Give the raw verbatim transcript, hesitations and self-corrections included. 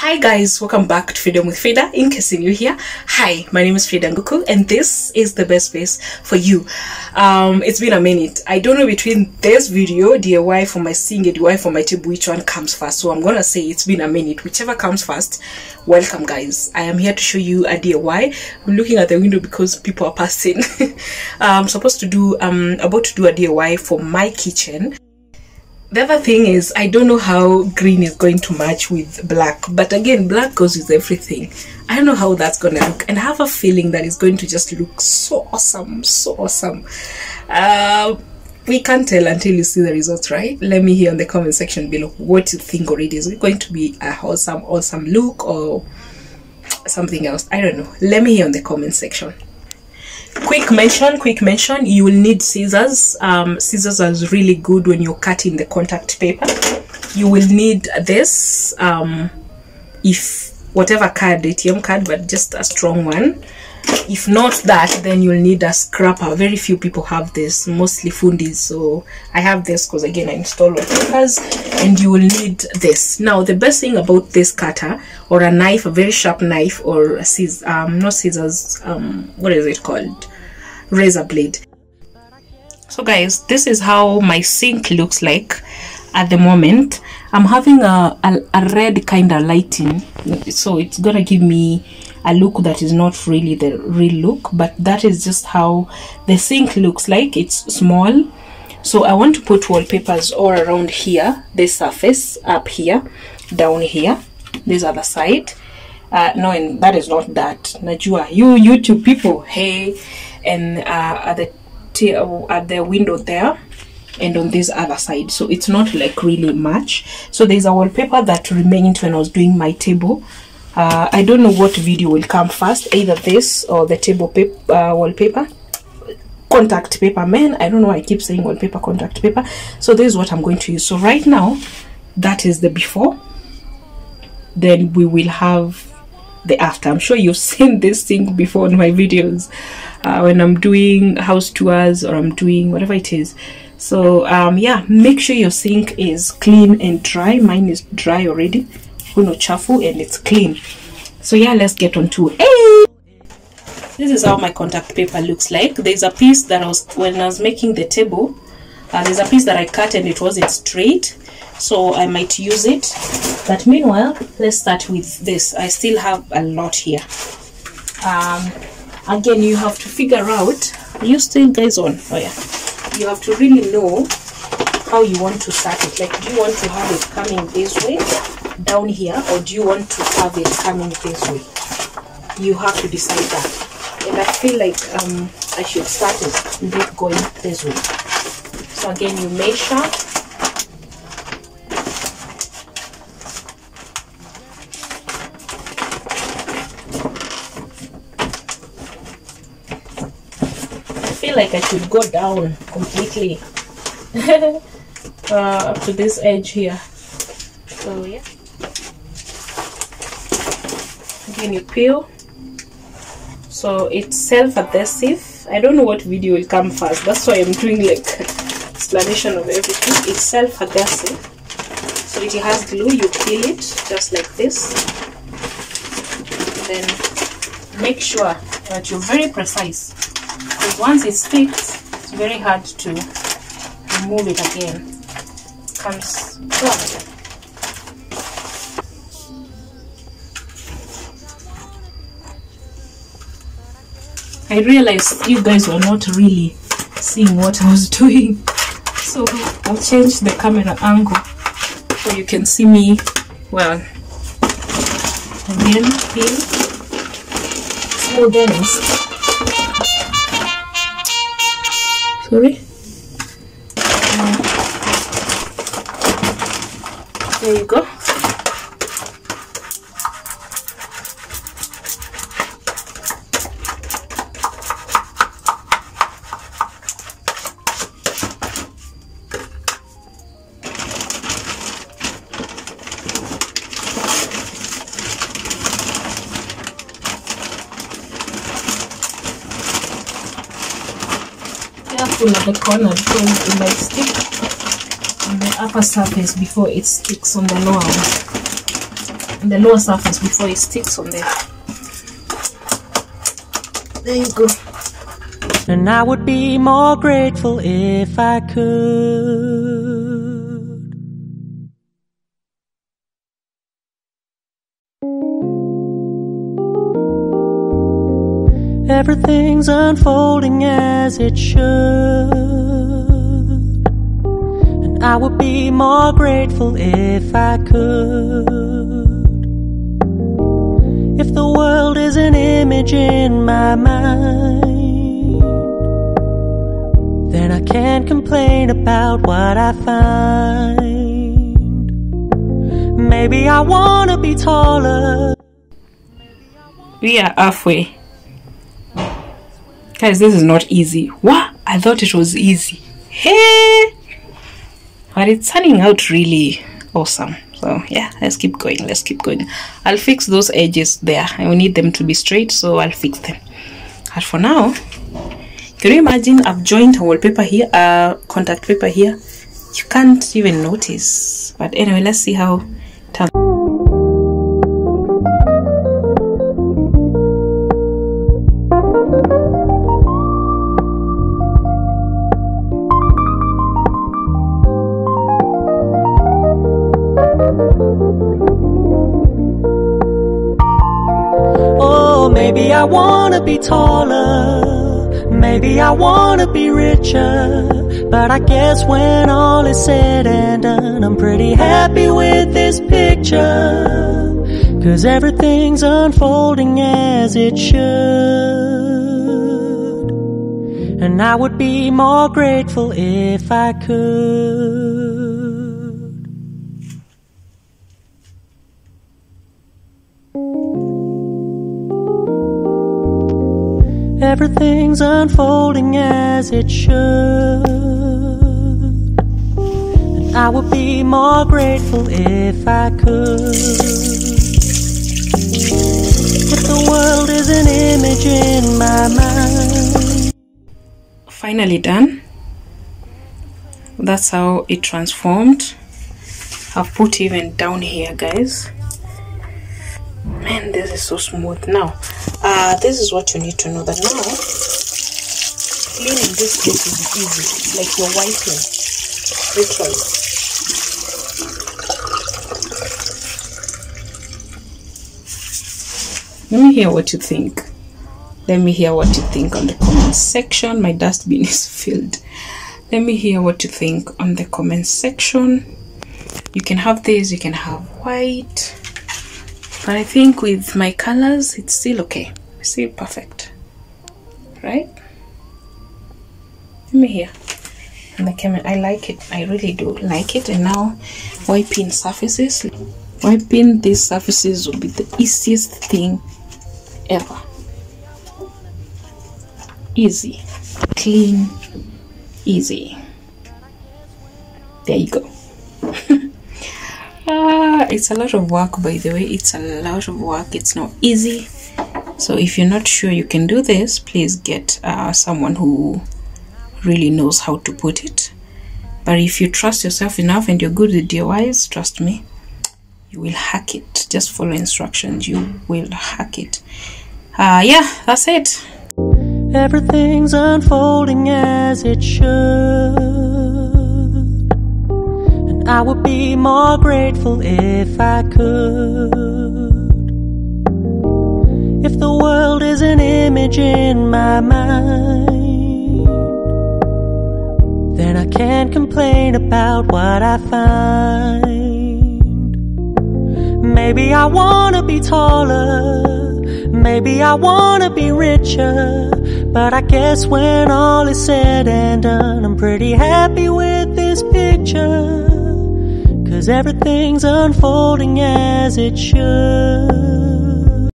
Hi guys, welcome back to Freedom with Frida, in case you're new here. Hi, my name is Frida Nguku and this is the best place for you. Um, it's been a minute. I don't know between this video, D I Y for my singing, D I Y for my tube, which one comes first. So I'm gonna say it's been a minute. Whichever comes first, welcome guys. I am here to show you a D I Y. I'm looking at the window because people are passing. I'm supposed to do, I'm about to do a D I Y for my kitchen. The other thing is, I don't know how green is going to match with black, but again, black goes with everything. I don't know how that's gonna look, and I have a feeling that it's going to just look so awesome, so awesome. Uh, we can't tell until you see the results, right? Let me hear in the comment section below what you think already. Is it going to be a awesome, awesome look or something else? I don't know. Let me hear in the comment section. Quick mention, quick mention, you will need scissors. Um, scissors are really good when you're cutting the contact paper. You will need this, um, if whatever card, A T M card, but just a strong one. If not that, then you'll need a scrapper. Very few people have this, mostly fundis. So I have this because again, I install papers. And you will need this. Now, the best thing about this cutter or a knife, a very sharp knife or a scissors, um, not scissors, um, what is it called? Razor blade. So guys, this is how my sink looks like at the moment. I'm having a, a, a red kind of lighting. So it's gonna give me a look that is not really the real look, but that is just how the sink looks like. It's small, so I want to put wallpapers all around here, this surface, up here, down here, this other side. Uh, no, and that is not that. Najua, you YouTube people, hey, and uh, at the t at the window there, and on this other side. So it's not like really much. So there's a wallpaper that remained when I was doing my table. Uh, I don't know what video will come first, either this or the table paper, uh, wallpaper, contact paper, man. I don't know why I keep saying wallpaper, contact paper. So this is what I'm going to use. So right now, that is the before. Then we will have the after. I'm sure you've seen this thing before in my videos uh, when I'm doing house tours or I'm doing whatever it is. So um, yeah, make sure your sink is clean and dry. Mine is dry already. No chafu and it's clean. So yeah, let's get on to it. This is how my contact paper looks like. There's a piece that I was when I was making the table. Uh, there's a piece that I cut and it wasn't straight, so I might use it. But meanwhile, let's start with this. I still have a lot here. Um, again, you have to figure out. Are you still guys on? Oh yeah. You have to really know how you want to start it. Like, do you want to have it coming this way? Down here, or do you want to have it coming this way? You have to decide that. And I feel like um I should start it with it going this way. So again, you measure, I feel like I should go down completely uh, up to this edge here. So yeah, again, you peel. So it's self-adhesive. I don't know what video will come first. That's why I'm doing like explanation of everything. It's self-adhesive, so it has glue. You peel it just like this, then make sure that you're very precise, because once it's fixed, it's very hard to remove it again. It comes up. I realized you guys were not really seeing what I was doing, so I'll change the camera angle so you can see me well. Again, peel. Smooth and sorry. Uh, there you go. At the corner, because it might stick on the upper surface before it sticks on the lower one. in the lower surface before it sticks on there. There you go. And I would be more grateful if I could. Everything's unfolding as it should, and I would be more grateful if I could. If the world is an image in my mind, then I can't complain about what I find. Maybe I wanna be taller. We are halfway. Guys, this is not easy. What? I thought it was easy. Hey! But it's turning out really awesome. So, yeah, let's keep going. Let's keep going. I'll fix those edges there. I will need them to be straight, so I'll fix them. But for now, can you imagine I've joined a wallpaper here, a contact paper here? You can't even notice. But anyway, let's see how it turns out. Maybe I wanna be taller, maybe I wanna be richer, but I guess when all is said and done, I'm pretty happy with this picture, 'cause everything's unfolding as it should, and I would be more grateful if I could. Everything's unfolding as it should, and I would be more grateful if I could. If the world is an image in my mind. Finally done. That's how it transformed. I've put even down here, guys. Man, this is so smooth. Now, uh, this is what you need to know, that now, cleaning this place is easy, like you're wiping, literally. Let me hear what you think. Let me hear what you think on the comment section. My dustbin is filled. Let me hear what you think on the comment section. You can have this, you can have white. But I think with my colors, it's still okay. It's still perfect, right? Let me hear. And the camera, I like it. I really do like it. And now, wiping surfaces. Wiping these surfaces will be the easiest thing ever. Easy, clean, easy. There you go. Uh, it's a lot of work, by the way. It's a lot of work. It's not easy. So if you're not sure you can do this, please get uh, someone who really knows how to put it. But if you trust yourself enough and you're good with D I Ys, trust me, you will hack it. Just follow instructions. You will hack it. Uh, yeah, that's it. Everything's unfolding as it should. I would be more grateful if I could. If the world is an image in my mind, then I can't complain about what I find. Maybe I wanna be taller, maybe I wanna be richer, but I guess when all is said and done, I'm pretty happy with this picture. 'Cause everything's unfolding as it should.